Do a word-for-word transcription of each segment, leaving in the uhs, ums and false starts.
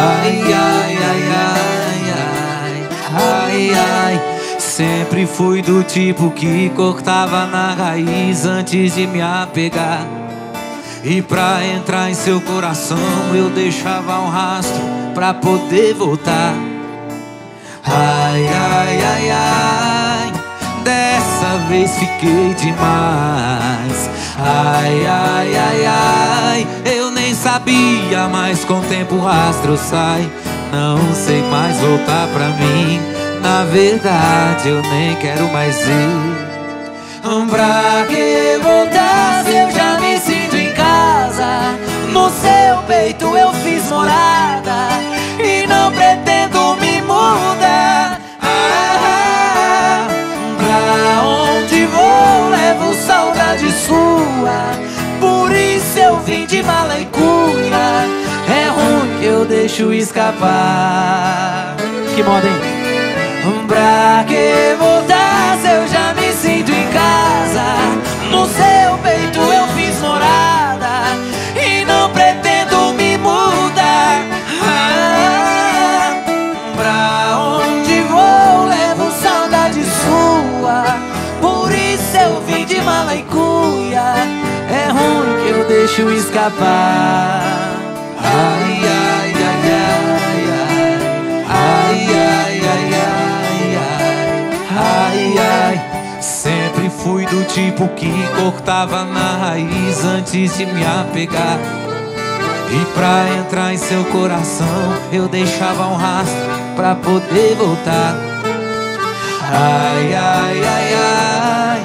Ai, ai, ai, ai, ai, ai, ai. Sempre fui do tipo que cortava na raiz antes de me apegar. E pra entrar em seu coração eu deixava um rastro pra poder voltar. Ai, ai, ai, ai, dessa vez fiquei demais. Ai, ai, ai, ai, eu nem sabia, mas com o tempo o rastro sai. Não sei mais voltar pra mim, na verdade eu nem quero mais ir. Pra que voltar se eu já me sinto em casa? No seu peito eu fiz morada e não pretendo me mudar. Ah, pra onde vou levo saudade sua, por isso eu vim de mala e cuia. É ruim que eu deixo escapar. Que moda, hein? Pra que voltar se eu já me sinto em casa? No seu peito eu fiz morada e não pretendo me mudar. Ah, pra onde vou levo saudade sua, por isso eu vim de mala e cuia. É ruim que eu deixo escapar. Ai, ai, ai, ai, ai, ai, ai, ai, ai. Ai, ai, sempre fui do tipo que cortava na raiz antes de me apegar. E pra entrar em seu coração eu deixava um rastro pra poder voltar. Ai, ai, ai, ai,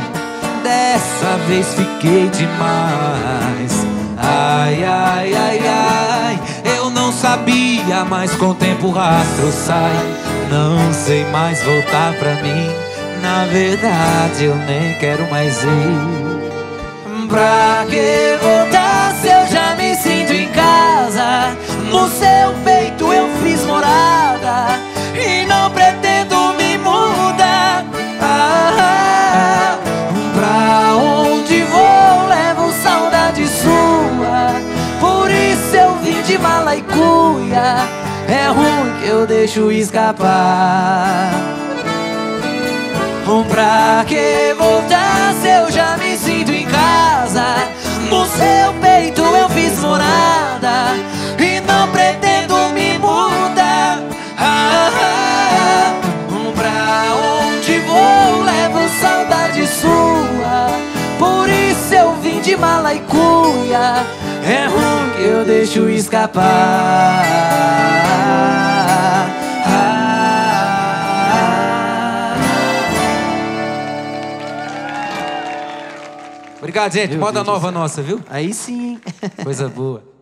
dessa vez fiquei demais. Ai, ai, ai, ai, eu não sabia, mas com o tempo o rastro sai. Não sei mais voltar pra mim, na verdade eu nem quero mais ir. Pra que voltar se eu já me sinto em casa? No seu peito eu fiz morada e não pretendo me mudar. Ah, pra onde vou levo saudade sua, por isso eu vim de mala e cuia. É ruim que eu deixo escapar. Pra que voltar se eu já me sinto em casa? No seu peito eu fiz morada e não pretendo me mudar. Ah, pra onde vou levo saudade sua, por isso eu vim de mala e cuia. É ruim que eu deixo escapar. Obrigado, gente. Moda nova nossa, viu? Aí sim, hein? Coisa boa.